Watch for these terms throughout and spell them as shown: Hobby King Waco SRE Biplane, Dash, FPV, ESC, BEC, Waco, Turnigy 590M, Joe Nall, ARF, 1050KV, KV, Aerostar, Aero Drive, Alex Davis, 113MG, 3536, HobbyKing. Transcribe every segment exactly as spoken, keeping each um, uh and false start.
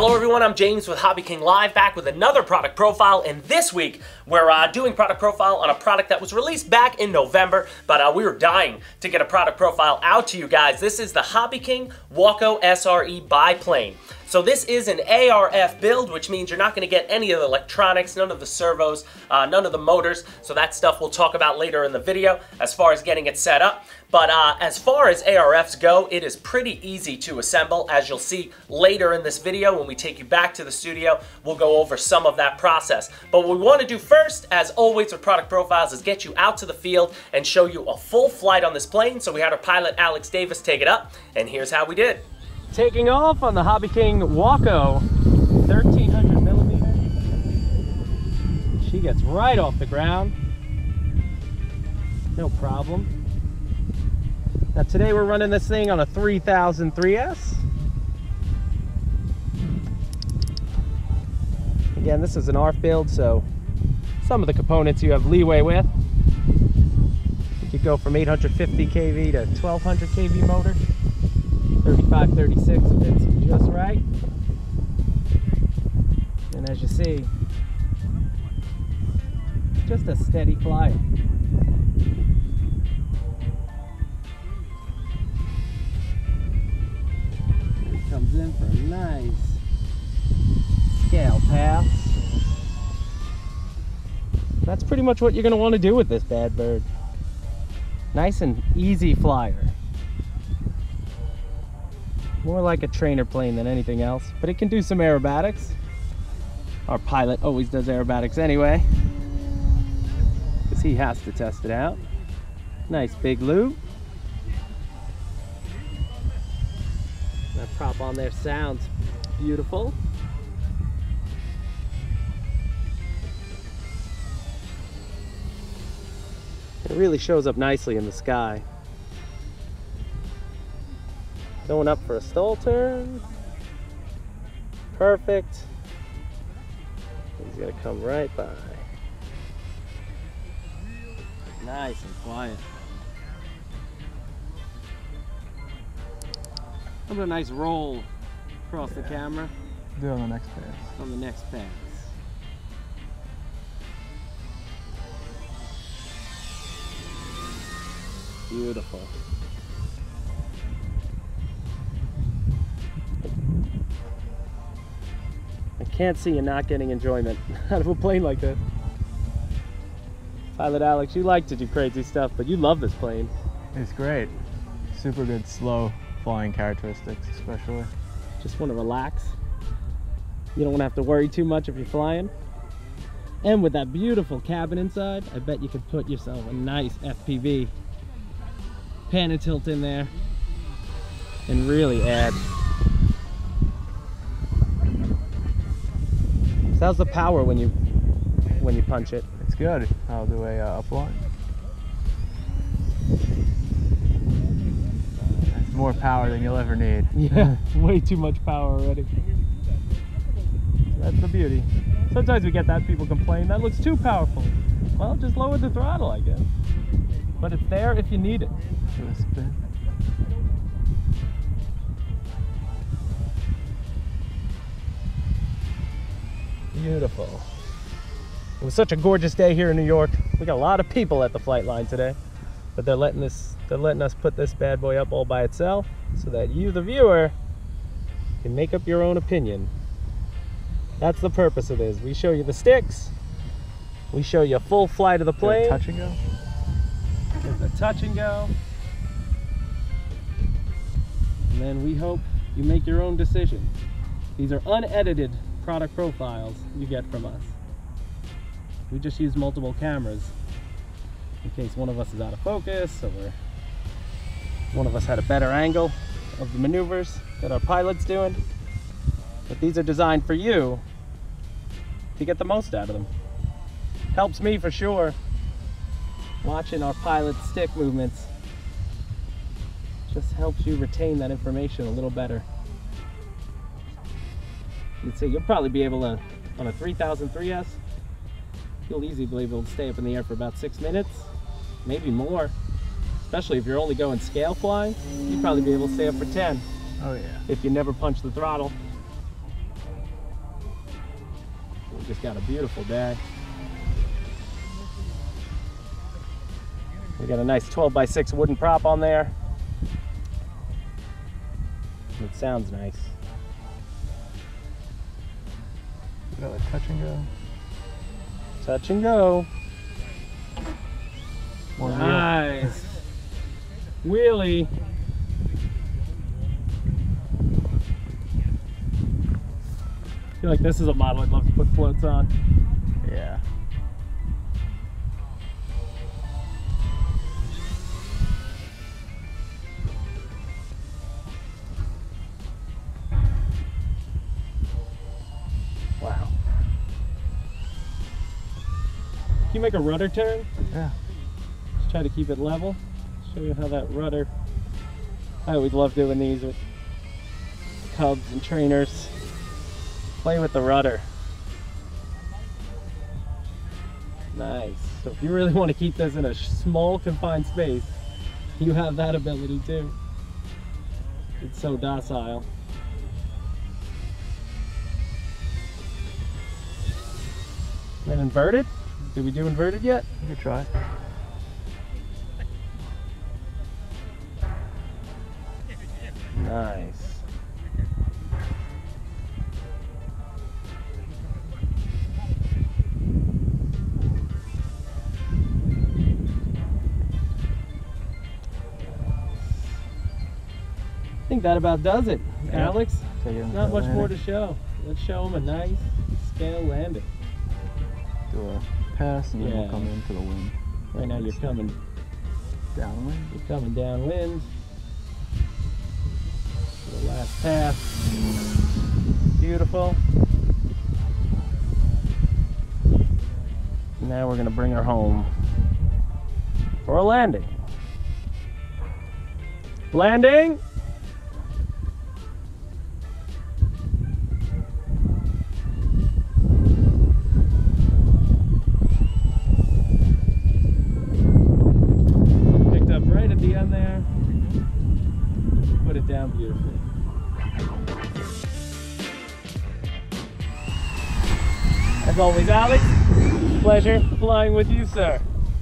Hello everyone, I'm James with Hobby King Live, back with another product profile, and this week we're uh, doing product profile on a product that was released back in November, but uh, we were dying to get a product profile out to you guys. This is the Hobby King Waco S R E Biplane. So this is an A R F build, which means you're not going to get any of the electronics, none of the servos, uh, none of the motors, so that stuff we'll talk about later in the video as far as getting it set up. But uh, as far as A R Fs go, it is pretty easy to assemble, as you'll see later in this video when we take you back to the studio. We'll go over some of that process. But what we want to do first, as always with product profiles, is get you out to the field and show you a full flight on this plane. So we had our pilot Alex Davis take it up, and here's how we did. Taking off on the Hobby King Waco thirteen hundred millimeter. She gets right off the ground, no problem. Now today we're running this thing on a three thousand three S. Again, this is an A R F build, so some of the components you have leeway with. You could go from eight hundred fifty K V to twelve hundred K V motor. thirty-five, thirty-six if it's just right. And as you see, just a steady flight. Comes in for a nice scale pass. That's pretty much what you're going to want to do with this bad bird. Nice and easy flyer. More like a trainer plane than anything else, but it can do some aerobatics. Our pilot always does aerobatics anyway, because he has to test it out. Nice big loop. That prop on there sounds beautiful. It really shows up nicely in the sky. Going up for a stall turn. Perfect. He's gonna come right by. Nice and quiet. What a nice roll across yeah. the camera. Do it on the next pass. On the next pass. Beautiful. Can't see you not getting enjoyment out of a plane like this. Pilot Alex, you like to do crazy stuff, but you love this plane. It's great. Super good slow flying characteristics, especially. Just want to relax. You don't want to have to worry too much if you're flying. And with that beautiful cabin inside, I bet you could put yourself a nice F P V pan and tilt in there and really add. So how's the power when you when you punch it? It's good. I'll do a uh, upline. That's more power than you'll ever need. Yeah, way too much power already. That's the beauty. Sometimes we get that, people complain, that looks too powerful. Well, just lower the throttle, I guess. But it's there if you need it. Give it a spin. Beautiful. It was such a gorgeous day here in New York. We got a lot of people at the flight line today, but they're letting this they're letting us put this bad boy up all by itself so that you, the viewer, can make up your own opinion. That's the purpose of this. We show you the sticks, we show you a full flight of the plane. Touch and go. There's a touch and go. And then we hope you make your own decision. These are unedited product profiles you get from us. We just use multiple cameras in case one of us is out of focus or one of us had a better angle of the maneuvers that our pilot's doing. But these are designed for you to get the most out of them. Helps me for sure watching our pilot's stick movements. Just helps you retain that information a little better. You'd say you'll probably be able to, on a three thousand three S, you'll easily be able to stay up in the air for about six minutes, maybe more. Especially if you're only going scale flying, you'd probably be able to stay up for ten. Oh yeah. If you never punch the throttle. just got a beautiful day. We got a nice twelve by six wooden prop on there. It sounds nice. Another touch and go. Touch and go. More nice. Wheel. Wheelie. I feel like this is a model I'd love to put floats on. Yeah. Wow. Can you make a rudder turn? Yeah. Just try to keep it level. Show you how that rudder. I always love doing these with cubs and trainers. Play with the rudder. Nice. So if you really want to keep this in a small confined space, you have that ability too. It's so docile. And inverted? Did we do inverted yet? You can try. Nice. I think that about does it, yeah. Alex. Not much landing. More to show. Let's show them a nice scale landing. Do a pass and yeah. Then we'll come into the wind. Right, right now you're coming downwind. You're coming downwind. For the last pass. Beautiful. Now we're gonna bring her home for a landing. Landing. As always, Alex, pleasure flying with you, sir.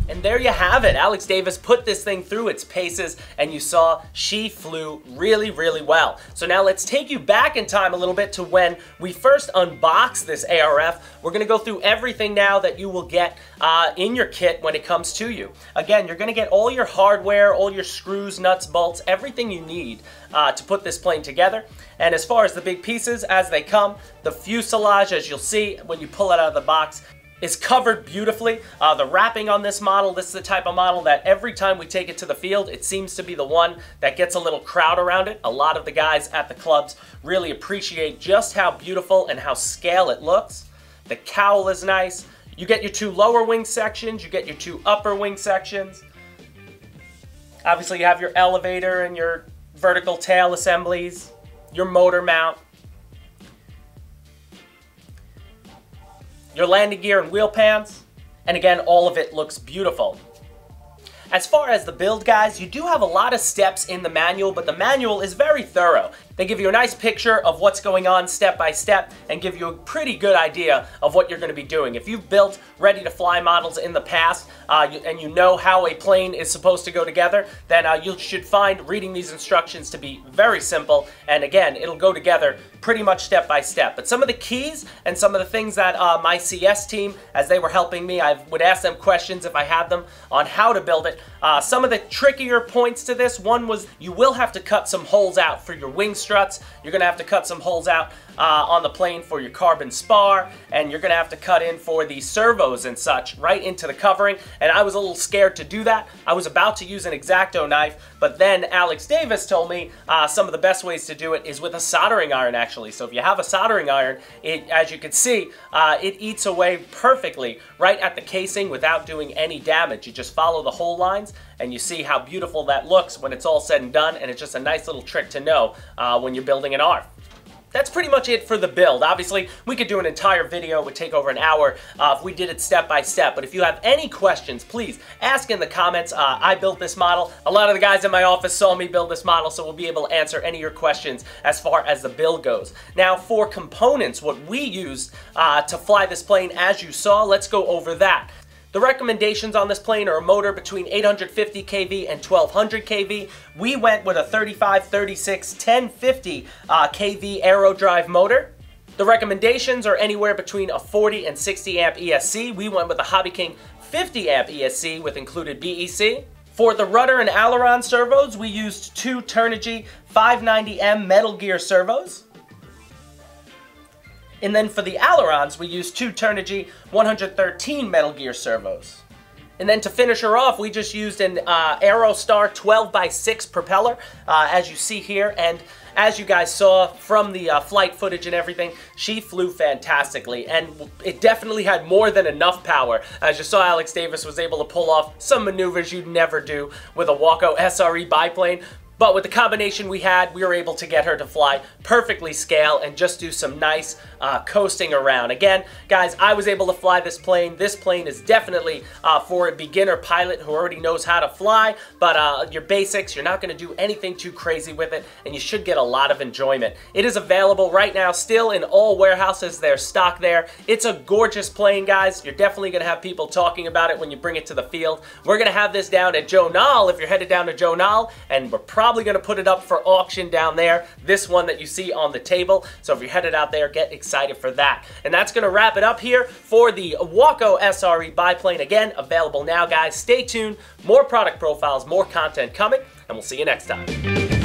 And there you have it. Alex Davis put this thing through its paces, and you saw she flew really, really well. So now let's take you back in time a little bit to when we first unboxed this A R F. We're going to go through everything now that you will get uh, in your kit when it comes to you. Again, you're going to get all your hardware, all your screws, nuts, bolts, everything you need uh, to put this plane together. And as far as the big pieces as they come, the fuselage, as you'll see when you pull it out of the box, is covered beautifully. Uh, the wrapping on this model, this is the type of model that every time we take it to the field, it seems to be the one that gets a little crowd around it. A lot of the guys at the clubs really appreciate just how beautiful and how scale it looks. The cowl is nice. You get your two lower wing sections, you get your two upper wing sections. Obviously you have your elevator and your vertical tail assemblies, your motor mount, your landing gear and wheel pans, and again, all of it looks beautiful. As far as the build, guys, you do have a lot of steps in the manual, but the manual is very thorough. They give you a nice picture of what's going on step by step and give you a pretty good idea of what you're going to be doing. If you've built ready-to-fly models in the past uh, you, and you know how a plane is supposed to go together, then uh, you should find reading these instructions to be very simple. And again, it'll go together pretty much step by step. But some of the keys and some of the things that uh, my C S team, as they were helping me, I would ask them questions if I had them on how to build it. Uh, some of the trickier points to this, one was you will have to cut some holes out for your wing struts, you're going to have to cut some holes out uh, on the plane for your carbon spar, and you're going to have to cut in for the servos and such right into the covering, and I was a little scared to do that. I was about to use an X-Acto knife, but then Alex Davis told me uh, some of the best ways to do it is with a soldering iron, actually. So if you have a soldering iron, it, as you can see, uh, it eats away perfectly right at the casing without doing any damage. You just follow the hole lines, and you see how beautiful that looks when it's all said and done, and it's just a nice little trick to know uh, when you're building an A R F. that's pretty much it for the build. Obviously, we could do an entire video. It would take over an hour uh, if we did it step by step. But if you have any questions, please ask in the comments. Uh, I built this model. A lot of the guys in my office saw me build this model, so we'll be able to answer any of your questions as far as the build goes. Now, for components, what we used uh, to fly this plane, as you saw, let's go over that. The recommendations on this plane are a motor between eight hundred fifty K V and twelve hundred K V. We went with a thirty-five, thirty-six, ten fifty uh, K V Aero Drive motor. The recommendations are anywhere between a forty and sixty amp E S C. We went with a Hobby King fifty amp E S C with included B E C. For the rudder and aileron servos, we used two Turnigy five ninety M Metal Gear servos. And then for the ailerons, we used two Turnigy one thirteen Metal Gear servos. And then to finish her off, we just used an uh, Aerostar twelve by six propeller, uh, as you see here. And as you guys saw from the uh, flight footage and everything, she flew fantastically. And it definitely had more than enough power. As you saw, Alex Davis was able to pull off some maneuvers you'd never do with a Waco S R E biplane. But with the combination we had, we were able to get her to fly perfectly scale and just do some nice uh, coasting around. Again, guys, I was able to fly this plane. This plane is definitely uh, for a beginner pilot who already knows how to fly, but uh, your basics, you're not going to do anything too crazy with it, and you should get a lot of enjoyment. It is available right now still in all warehouses. There's stock there. It's a gorgeous plane, guys. You're definitely going to have people talking about it when you bring it to the field. We're going to have this down at Joe Nall if you're headed down to Joe Nall, and we're probably Probably going to put it up for auction down there, this one that you see on the table. So if you're headed out there, get excited for that. And that's going to wrap it up here for the Waco S R E biplane. Again, available now, guys. Stay tuned. More product profiles, more content coming, and we'll see you next time.